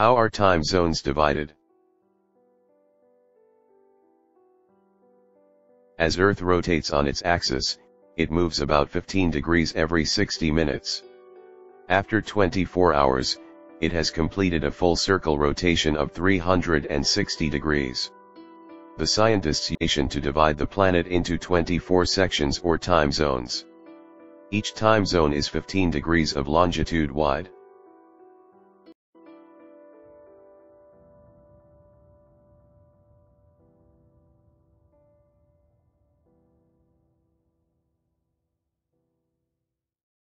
How are time zones divided? As Earth rotates on its axis, it moves about 15 degrees every 60 minutes. After 24 hours, it has completed a full circle rotation of 360 degrees. The scientists used to divide the planet into 24 sections or time zones. Each time zone is 15 degrees of longitude wide.